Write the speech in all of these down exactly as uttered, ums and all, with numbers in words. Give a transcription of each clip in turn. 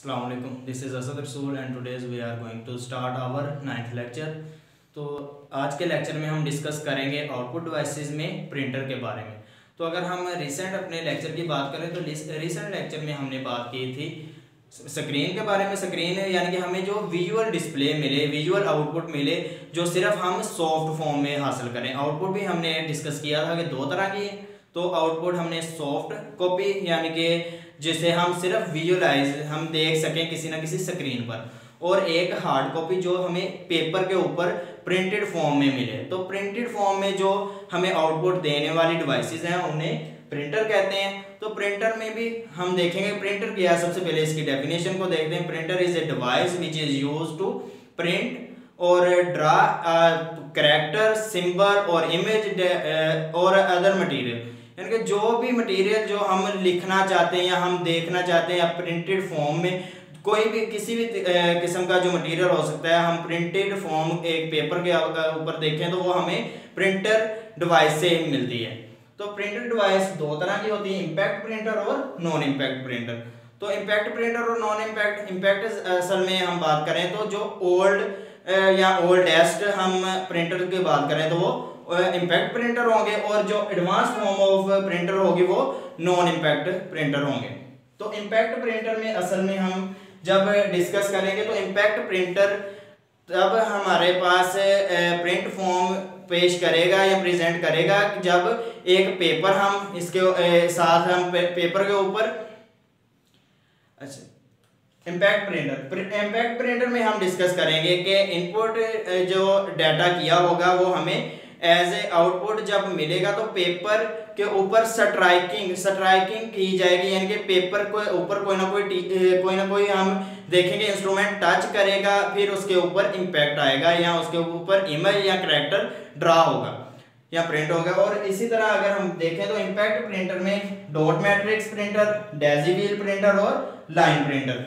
अस्सलाम वालेकुम, this is Asad Rasool and today's we are going to start our ninth lecture. तो आज के लेक्चर में हम डिस्कस करेंगे आउटपुट डिवाइसेस में प्रिंटर के बारे में। तो अगर हम रिसेंट अपने लेक्चर की बात करें तो रिसेंट लेक्चर में हमने बात की थी स्क्रीन के बारे में। स्क्रीन यानी कि हमें जो विजुअल डिस्प्ले मिले, विजुअल आउटपुट मिले, जो सिर्फ हम सॉफ्ट फॉर्म में हासिल करें। आउटपुट भी हमने डिस्कस किया था कि दो तरह की, तो आउटपुट हमने सॉफ्ट कॉपी यानी कि जिसे हम सिर्फ विजुअलाइज हम देख सकें किसी ना किसी स्क्रीन पर, और एक हार्ड कॉपी जो हमें पेपर के ऊपर प्रिंटेड फॉर्म में मिले। तो प्रिंटेड फॉर्म में जो हमें आउटपुट देने वाली डिवाइसेस हैं उन्हें प्रिंटर कहते हैं। तो प्रिंटर में भी हम देखेंगे प्रिंटर क्या है। सबसे पहले इसकी डेफिनेशन को देखते हैं। Printer is a device which is used to print और ड्रा कैरेक्टर, सिंबल और इमेज और अदर मटीरियल, यानी कि जो भी मटीरियल जो हम लिखना चाहते हैं या हम देखना चाहते हैं या प्रिंटेड फॉर्म में कोई भी किसी भी किस्म का जो मटेरियल हो सकता है, हम प्रिंटेड फॉर्म एक पेपर के ऊपर देखें तो वो हमें प्रिंटर डिवाइस से मिलती है। तो प्रिंटर डिवाइस दो तरह की होती है, इम्पैक्ट प्रिंटर और नॉन इम्पैक्ट प्रिंटर। तो इम्पैक्ट प्रिंटर और नॉन इम्पैक्ट, इम्पैक्ट असल में हम बात करें तो जो ओल्ड या ओल्डेस्ट हम प्रिंटर की बात करें तो वो इम्पैक्ट प्रिंटर होंगे, और जो एडवांस फॉर्म ऑफ प्रिंटर होगी वो नॉन इम्पैक्ट प्रिंटर होंगे। तो इम्पैक्ट प्रिंटर में असल में हम जब डिस्कस करेंगे तो इम्पैक्ट प्रिंटर तब हमारे पास प्रिंट फॉर्म पेश करेगा या प्रेजेंट करेगा जब एक पेपर हम इसके साथ हम पेपर के ऊपर, अच्छा, इम्पैक्ट प्रिंटर इम्पैक्ट प्रिंटर में हम डिस्कस करेंगे कि इनपुट जो डाटा किया होगा वो हमें एज ए आउटपुट जब मिलेगा तो पेपर के ऊपर स्ट्राइकिंग स्ट्राइकिंग की जाएगी, यानी कि पेपर को ऊपर कोई ना कोई कोई ना कोई हम देखेंगे इंस्ट्रूमेंट टच करेगा, फिर उसके ऊपर इम्पैक्ट आएगा या उसके ऊपर इमेज या कैरेक्टर ड्रा होगा या प्रिंट होगा। और इसी तरह अगर हम देखें तो इम्पैक्ट प्रिंटर में dot matrix printer, daisy wheel printer और लाइन प्रिंटर।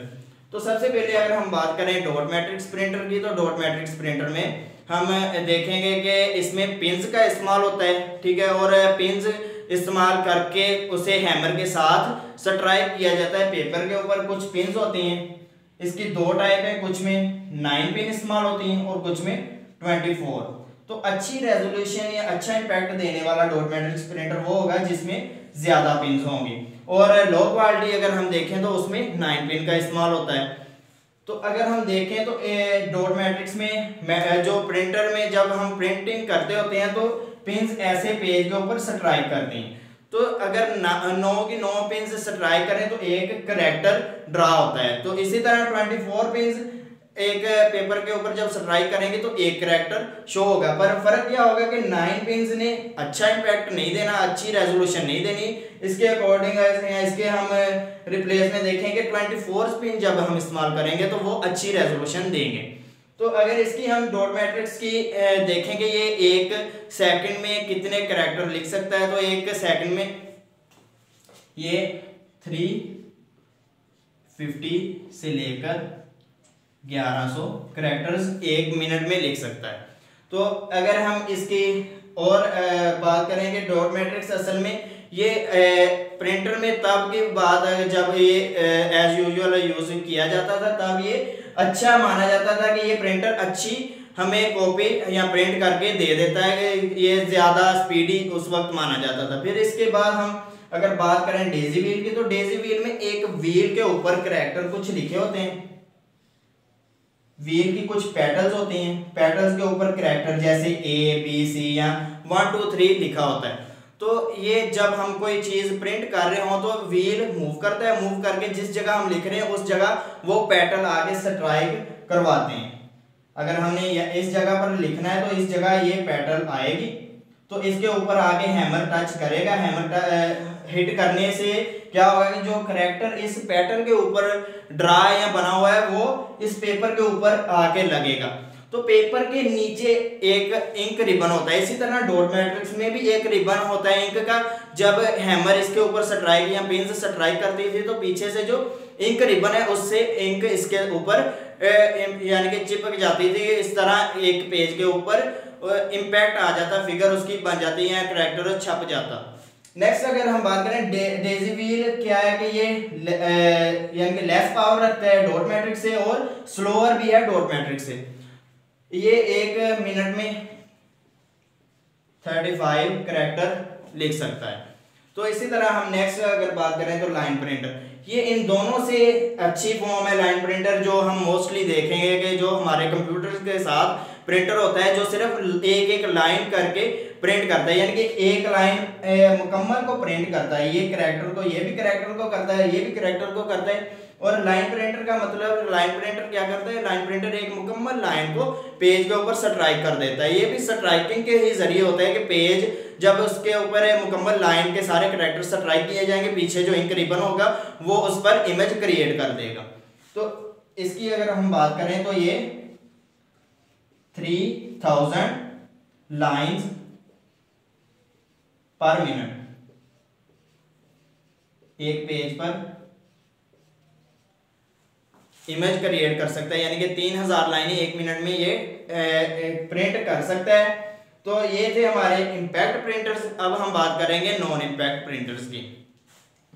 तो सबसे पहले अगर हम बात करें डॉट मैट्रिक्स प्रिंटर की, तो डॉट मैट्रिक्स प्रिंटर में हम देखेंगे कि इसमें पिंस का इस्तेमाल होता है, ठीक है, और पिंस इस्तेमाल करके उसे हैमर के साथ स्ट्राइक किया जाता है पेपर के ऊपर। कुछ पिंस होती हैं, इसकी दो टाइप है, कुछ में नाइन पिन इस्तेमाल होती हैं और कुछ में ट्वेंटी फोर। तो अच्छी रेजोल्यूशन या अच्छा इम्पैक्ट देने वाला डॉट मैट्रिक्स प्रिंटर वो होगा जिसमें ज़्यादा पिंस होंगी, और लो क्वालिटी अगर हम देखें तो उसमें नाइन पिन का इस्तेमाल होता है। तो अगर हम देखें तो डॉट मैट्रिक्स में जो प्रिंटर में जब हम प्रिंटिंग करते होते हैं तो पिंस ऐसे पेज के ऊपर स्ट्राइक करते हैं। तो अगर नौ की नौ पिंस स्ट्राइक करें तो एक करेक्टर ड्रा होता है। तो इसी तरह ट्वेंटी फोर पिंस एक पेपर के ऊपर जब स्ट्राइक करेंगे तो एक करेक्टर शो होगा। पर फर्क क्या होगा कि नाइन पिंस ने अच्छा इम्पैक्ट नहीं देना, अच्छी रेजोल्यूशन नहीं देनी। इसके अकॉर्डिंग इसके हम रिप्लेस में देखेंगे ट्वेंटी फोर पिन जब हम इस्तेमाल करेंगे तो वो अच्छी रेजोल्यूशन देंगे। तो अगर इसकी हम डॉट मैट्रिक्स की देखेंगे ये एक सेकंड में कितने करैक्टर लिख सकता है, तो एक सेकंड में ये थ्री फिफ्टी से लेकर ग्यारह सौ करैक्टर्स एक मिनट में लिख सकता है। तो अगर हम इसकी और बात करेंगे डॉट मैट्रिक्स असल में ये ए, प्रिंटर में तब की बात जब ये एज यूजुअल यूज किया जाता था, तब ये अच्छा माना जाता था कि ये प्रिंटर अच्छी हमें कॉपी या प्रिंट करके दे देता है, ये ज़्यादा स्पीडी उस वक्त माना जाता था। फिर इसके बाद हम अगर बात करें डेजी व्हील की, तो डेजी व्हील में एक व्हील के ऊपर करैक्टर कुछ लिखे होते हैं, व्हील की कुछ पैटल्स होती हैं, पैटल्स के ऊपर करैक्टर जैसे ए बी सी या वन टू थ्री लिखा होता है। तो ये जब हम कोई चीज़ प्रिंट कर रहे हों तो व्हील मूव करता है, मूव करके जिस जगह हम लिख रहे हैं उस जगह वो पैटर्न आगे स्ट्राइक करवाते हैं। अगर हमने इस जगह पर लिखना है तो इस जगह ये पैटर्न आएगी, तो इसके ऊपर आगे हैमर टच करेगा। हैमर हिट करने से क्या होगा कि जो करैक्टर इस पैटर्न के ऊपर ड्रा या बना हुआ है वो इस पेपर के ऊपर आके लगेगा। तो पेपर के नीचे एक इंक रिबन होता है, इसी तरह डॉट मैट्रिक्स में भी एक रिबन होता है इंक का। जब हैमर इसके ऊपर स्ट्राइक या पिन से स्ट्राइक करती थी तो पीछे से जो इंक रिबन है उससे इंक इसके ऊपर यानी कि चिपक जाती थी। इस तरह एक पेज के ऊपर इम्पैक्ट आ जाता, फिगर उसकी बन जाती है, करैक्टर छप जाता। नेक्स्ट अगर हम बात करें डे, डेजी व्हील क्या है कि ये यानी कि लेस पावर रखता है डॉट मैट्रिक्स से और स्लोअर भी है डॉट मैट्रिक्स से। ये एक मिनट में पैंतीस करैक्टर लिख सकता है। तो इसी तरह हम नेक्स्ट अगर बात करें तो लाइन प्रिंटर, ये इन दोनों से अच्छी फॉर्म है लाइन प्रिंटर, जो हम मोस्टली देखेंगे कि जो हमारे कंप्यूटर के साथ प्रिंटर होता है जो सिर्फ एक एक लाइन करके प्रिंट करता है, यानी कि एक लाइन मुकम्मल को प्रिंट करता है, ये करैक्टर को, ये भी करैक्टर को करता है, ये भी करैक्टर को करता है। और लाइन प्रिंटर का मतलब, लाइन प्रिंटर क्या करता है, लाइन प्रिंटर एक मुकम्मल लाइन को पेज के ऊपर स्ट्राइक कर देता है। ये भी स्ट्राइकिंग के ही जरिए होता है कि पेज जब उसके ऊपर मुकम्मल लाइन के सारे करैक्टर स्ट्राइक किए जाएंगे, पीछे जो इंक रिबन होगा वो उस पर इमेज क्रिएट कर देगा। तो इसकी अगर हम बात करें तो ये three thousand lines per minute एक पेज पर इमेज क्रिएट कर सकता है, यानी कि तीन हजार लाइनें एक मिनट में ये प्रिंट कर सकता है। तो ये थे हमारे इम्पैक्ट प्रिंटर्स। अब हम बात करेंगे नॉन इम्पैक्ट प्रिंटर्स की।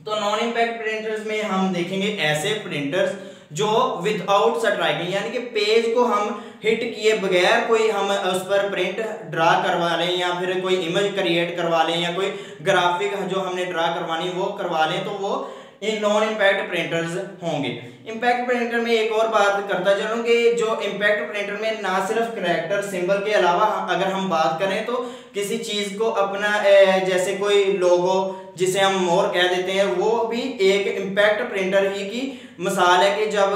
तो नॉन इम्पैक्ट प्रिंटर्स में हम देखेंगे ऐसे प्रिंटर्स जो विदाउट स्ट्राइकिंग, यानी कि पेज को हम हिट किए बगैर कोई हम उस पर प्रिंट ड्रा करवा लें या फिर कोई इमेज क्रिएट करवा लें या कोई ग्राफिक जो हमने ड्रा करवानी वो करवा लें, तो वो इन नॉन इम्पैक्ट प्रिंटर्स होंगे। इम्पैक्ट प्रिंटर में एक और बात करता चलूँ कि जो इम्पैक्ट प्रिंटर में ना सिर्फ करैक्टर सिंबल के अलावा अगर हम बात करें तो किसी चीज़ को अपना जैसे कोई लोगो जिसे हम मोर कह देते हैं वो भी एक इम्पैक्ट प्रिंटर ही की मिसाल है कि जब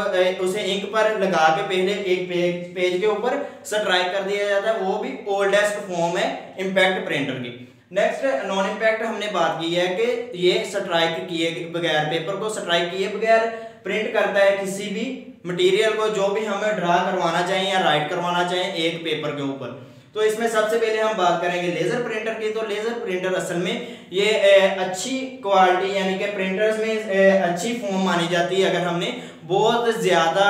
उसे इंक पर लगा के पहले एक पेज पेज के ऊपर स्ट्राइक कर दिया जाता है, वो भी ओल्डेस्ट फॉर्म है इम्पैक्ट प्रिंटर की। नेक्स्ट नॉन इम्पैक्ट हमने बात की है कि ये स्ट्राइक किए बगैर, पेपर को स्ट्राइक किए बगैर प्रिंट करता है किसी भी मटेरियल को जो भी हमें ड्रा करवाना चाहिए या राइट करवाना चाहिए एक पेपर के ऊपर। तो इसमें सबसे पहले हम बात करेंगे लेज़र प्रिंटर की। तो लेज़र प्रिंटर असल में ये अच्छी क्वालिटी यानी कि प्रिंटर्स में अच्छी फॉर्म मानी जाती है अगर हमने बहुत ज़्यादा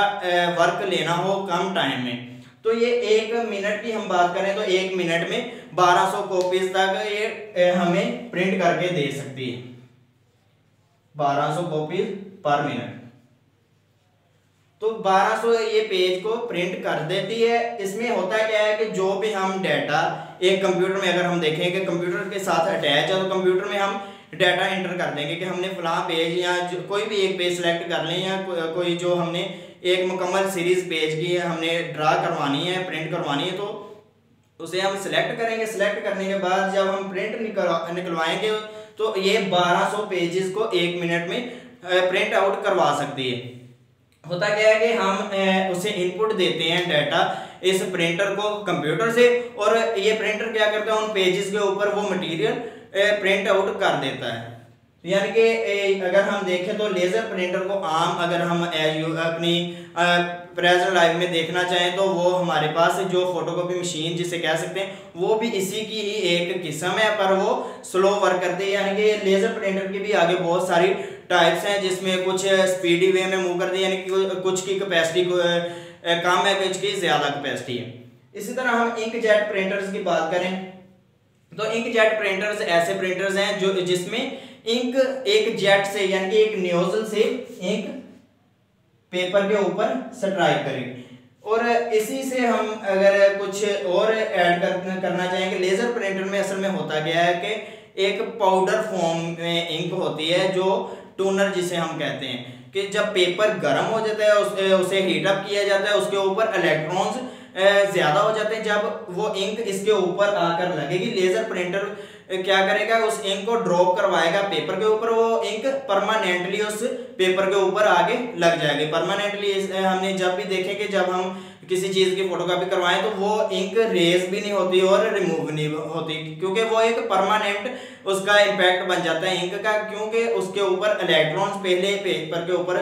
वर्क लेना हो कम टाइम में। तो ये एक मिनट की हम बात करें तो एक मिनट में बारह सौ कॉपीज तक ये हमें प्रिंट करके दे सकती है, बारह सौ कॉपीज पर मिनट। तो बारह सौ ये पेज को प्रिंट कर देती है। इसमें होता क्या है कि जो भी हम डाटा एक कंप्यूटर में अगर हम देखें कि कंप्यूटर के साथ अटैच है तो कंप्यूटर में हम डाटा एंटर कर देंगे कि हमने फला पेज या कोई भी एक पेज सेलेक्ट कर लें या को, कोई जो हमने एक मुकम्मल सीरीज पेज की हमने ड्रा करवानी है, प्रिंट करवानी है, तो उसे हम सिलेक्ट करेंगे। सिलेक्ट करने के बाद जब हम प्रिंट निकल निकलवाएंगे तो ये बारह सौ पेजेस को एक मिनट में प्रिंट आउट करवा सकती है। होता क्या है कि हम उसे इनपुट देते हैं डाटा इस प्रिंटर को कंप्यूटर से, और ये प्रिंटर क्या करता है उन पेजेस के ऊपर वो मटेरियल प्रिंट आउट कर देता है। यानी कि अगर हम देखें तो लेज़र प्रिंटर को आम अगर हम अपनी प्रेजेंट लाइफ में देखना चाहें तो वो हमारे पास जो फोटोकॉपी मशीन जिसे कह सकते हैं वो भी इसी की ही एक किस्म है, पर वो स्लो वर्क करती है। यानी कि लेज़र प्रिंटर की भी आगे बहुत सारी टाइप्स हैं जिसमें कुछ स्पीडी वे में मूव करती है, यानी कि कुछ की कैपेसिटी कम है, कुछ की ज़्यादा कैपेसिटी है। इसी तरह हम इंक जेट प्रिंटर्स की बात करें तो इंक जेट प्रिंटर्स ऐसे प्रिंटर्स हैं जो जिसमें इंक एक जेट से यानी कि एक नोजल से इंक पेपर के ऊपर स्ट्राइक करेंगे। और इसी से हम अगर कुछ और ऐड कर, करना चाहेंगे, लेज़र प्रिंटर में असल में होता गया है कि एक पाउडर फॉर्म में इंक होती है जो टूनर जिसे हम कहते हैं कि जब पेपर गर्म हो जाता है उस, उसे हीटअप किया जाता है, उसके ऊपर इलेक्ट्रॉन्स ज़्यादा हो जाते हैं। जब वो इंक इसके ऊपर आकर लगेगी लेज़र प्रिंटर क्या करेगा उस इंक को ड्रॉप करवाएगा पेपर के ऊपर, वो इंक परमानेंटली उस पेपर के ऊपर आगे लग जाएगी परमानेंटली। हमने जब भी देखे कि जब हम किसी चीज़ की फोटोकॉपी करवाएं तो वो इंक रेज भी नहीं होती और रिमूव नहीं होती, क्योंकि वो एक परमानेंट उसका इम्पैक्ट बन जाता है इंक का, क्योंकि उसके ऊपर इलेक्ट्रॉन्स पहले पेपर के ऊपर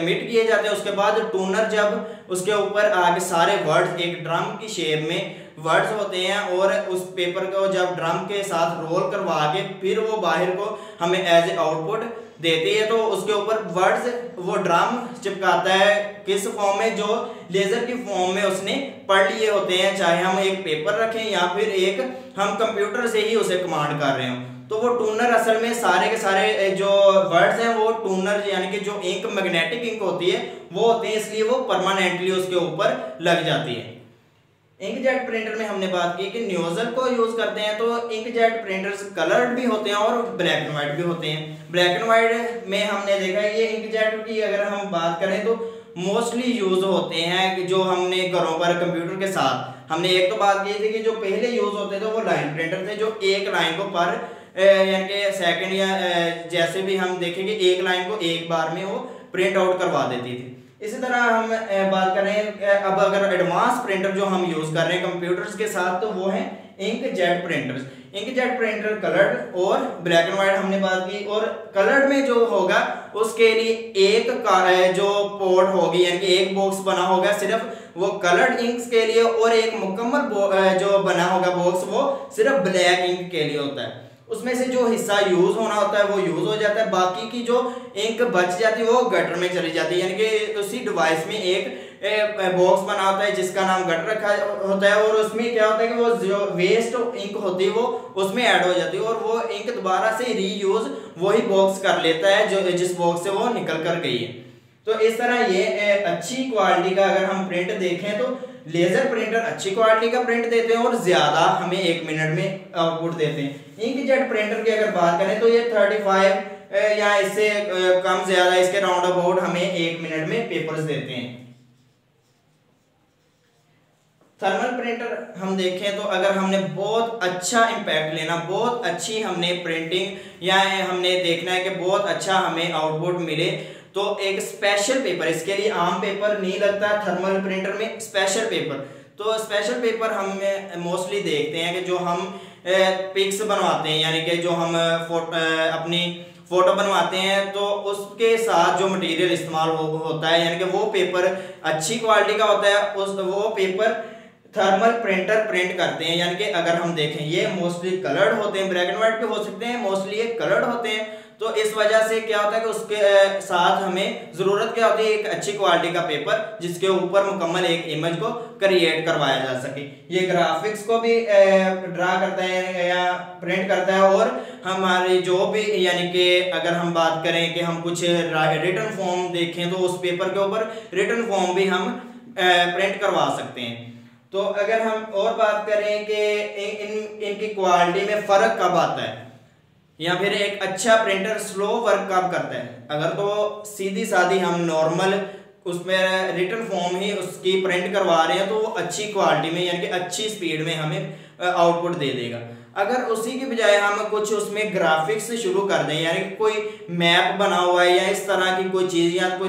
एमिट किए जाते हैं। उसके बाद टूनर जब उसके ऊपर आगे सारे वर्ड्स एक ड्रम की शेप में वर्ड्स होते हैं और उस पेपर को जब ड्रम के साथ रोल करवा के फिर वो बाहर को हमें एज ए आउटपुट देती है। तो उसके ऊपर वर्ड्स वो ड्रम चिपकाता है किस फॉर्म में, जो लेज़र की फॉर्म में उसने पढ़ लिए होते हैं, चाहे हम एक पेपर रखें या फिर एक हम कंप्यूटर से ही उसे कमांड कर रहे हों। तो वो टूनर असल में सारे के सारे जो वर्ड्स हैं वो टूनर यानी कि जो इंक मैग्नेटिक इंक होती है वो होती है, इसलिए वो परमानेंटली उसके ऊपर लग जाती है। इंकजेट प्रिंटर में हमने बात की कि न्यूज़ल को यूज करते हैं, तो इंकजेट प्रिंटर्स कलर्ड भी होते हैं और ब्लैक एंड व्हाइट भी होते हैं। ब्लैक एंड व्हाइट में हमने देखा है ये इंकजेट की अगर हम बात करें तो मोस्टली यूज होते हैं जो हमने घरों पर कंप्यूटर के साथ, हमने एक तो बात की थी कि जो पहले यूज होते थे वो लाइन प्रिंटर थे, जो एक लाइन को पर यानी कि सेकेंड या जैसे भी हम देखेंगे एक लाइन को एक बार में वो प्रिंट आउट करवा देती थी। इसी तरह हम बात करें अब अगर एडवांस प्रिंटर जो हम यूज कर रहे हैं कंप्यूटर्स के साथ, तो वो है inkjet printers. Inkjet printer coloured और ब्लैक एंड व्हाइट हमने बात की, और कलर्ड में जो होगा उसके लिए एक का जो पोर्ट होगी यानी कि एक बॉक्स बना होगा सिर्फ वो कलर्ड इंक्स के लिए, और एक मुकम्मल जो बना होगा बॉक्स वो सिर्फ ब्लैक इंक के लिए होता है। उसमें से जो हिस्सा यूज होना होता है वो यूज हो जाता है, बाकी की जो इंक बच जाती है वो गटर में चली जाती है। यानी कि उसी डिवाइस में एक बॉक्स बना होता है जिसका नाम गटर रखा होता है, और उसमें क्या होता है कि वो जो वेस्ट इंक होती है वो उसमें ऐड हो जाती है, और वो इंक दोबारा से रीयूज वही बॉक्स कर लेता है जो जिस बॉक्स से वो निकल कर गई है। तो इस तरह ये अच्छी क्वालिटी का अगर हम प्रिंट देखें तो लेजर प्रिंटर अच्छी क्वालिटी का प्रिंट देते हैं और ज्यादा हमें एक मिनट में आउटपुट देते हैं। इंकजेट प्रिंटर की अगर बात करें तो ये पैंतीस या इससे कम ज्यादा इसके राउंड अबाउट हमें एक मिनट में पेपर्स देते हैं। थर्मल प्रिंटर हम देखें तो अगर हमने बहुत अच्छा इम्पैक्ट लेना, बहुत अच्छी हमने प्रिंटिंग या हमने देखना है कि बहुत अच्छा हमें आउटपुट मिले, तो एक स्पेशल पेपर, इसके लिए आम पेपर नहीं लगता थर्मल प्रिंटर में, स्पेशल पेपर। तो स्पेशल पेपर हम मोस्टली देखते हैं कि जो हम पिक्स बनवाते हैं यानी कि जो हम फोटो अपनी फ़ोटो बनवाते हैं तो उसके साथ जो मटेरियल इस्तेमाल हो, होता है यानी कि वो पेपर अच्छी क्वालिटी का होता है, उस वो पेपर थर्मल प्रिंटर प्रिंट करते हैं। यानी कि अगर हम देखें ये मोस्टली कलर्ड होते हैं, ब्लैक एंड व्हाइट भी हो सकते हैं, मोस्टली ये कलर्ड होते हैं। तो इस वजह से क्या होता है कि उसके साथ हमें ज़रूरत क्या होती है एक अच्छी क्वालिटी का पेपर जिसके ऊपर मुकम्मल एक इमेज को क्रिएट करवाया जा सके। ये ग्राफिक्स को भी ड्रा करता है या प्रिंट करता है, और हमारी जो भी यानी कि अगर हम बात करें कि हम कुछ रिटर्न फॉर्म देखें तो उस पेपर के ऊपर रिटर्न फॉर्म भी हम प्रिंट करवा सकते हैं। तो अगर हम और बात करें कि इन इनकी क्वालिटी में फ़र्क कब आता है या फिर एक अच्छा प्रिंटर स्लो वर्क कब करता है, अगर तो सीधी सादी हम नॉर्मल उसमें रिटर्न फॉर्म ही उसकी प्रिंट करवा रहे हैं तो वो अच्छी क्वालिटी में यानी कि अच्छी स्पीड में हमें आउटपुट दे देगा। अगर उसी के बजाय हम कुछ उसमें ग्राफिक्स शुरू कर दें यानी कि कोई मैप बना हुआ है या इस तरह की कोई चीज़ या कोई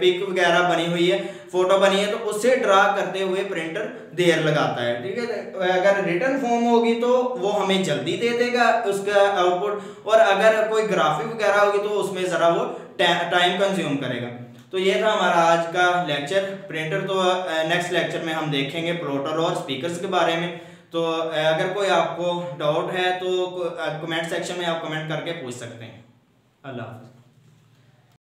पिक वगैरह बनी हुई है, फोटो बनी है, तो उसे ड्रा करते हुए प्रिंटर देर लगाता है, ठीक है। अगर रिटर्न फॉर्म होगी तो वो हमें जल्दी दे देगा उसका आउटपुट, और अगर कोई ग्राफिक वगैरह होगी तो उसमें ज़रा वो टाइम कंज्यूम करेगा। तो ये था हमारा आज का लेक्चर प्रिंटर। तो नेक्स्ट लेक्चर में हम देखेंगे प्लॉटर और स्पीकर्स के बारे में। तो अगर कोई आपको डाउट है तो कमेंट सेक्शन में आप कमेंट करके पूछ सकते हैं। अल्लाह हाफ़िज़।